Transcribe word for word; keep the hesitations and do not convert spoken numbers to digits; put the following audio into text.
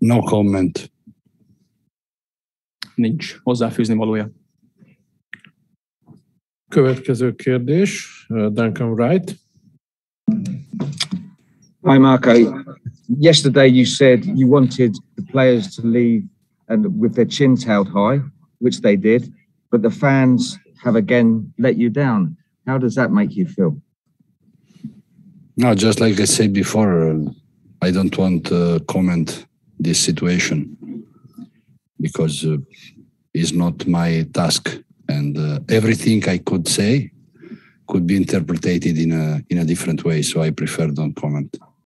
No comment. Nincs hozzáfűzni valója. Következő kérdés, Duncan Wright. Hi Marco. Yesterday you said you wanted the players to leave and with their chins held high, which they did, but the fans have again let you down. How does that make you feel? No, just like I said before, I don't want to comment this situation because uh, it's not my task, and uh, everything I could say could be interpreted in a in a different way. So I prefer don't comment.